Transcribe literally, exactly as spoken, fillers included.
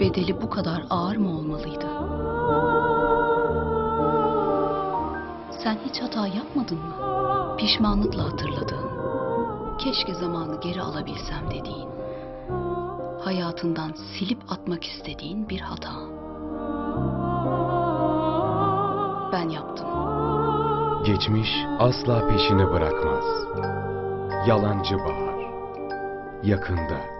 bedeli bu kadar ağır mı olmalıydı? Sen hiç hata yapmadın mı? Pişmanlıkla hatırladığın, keşke zamanı geri alabilsem dediğin, hayatından silip atmak istediğin bir hata. Ben yaptım. Geçmiş asla peşini bırakmaz. Yalancı Bahar. Yakında.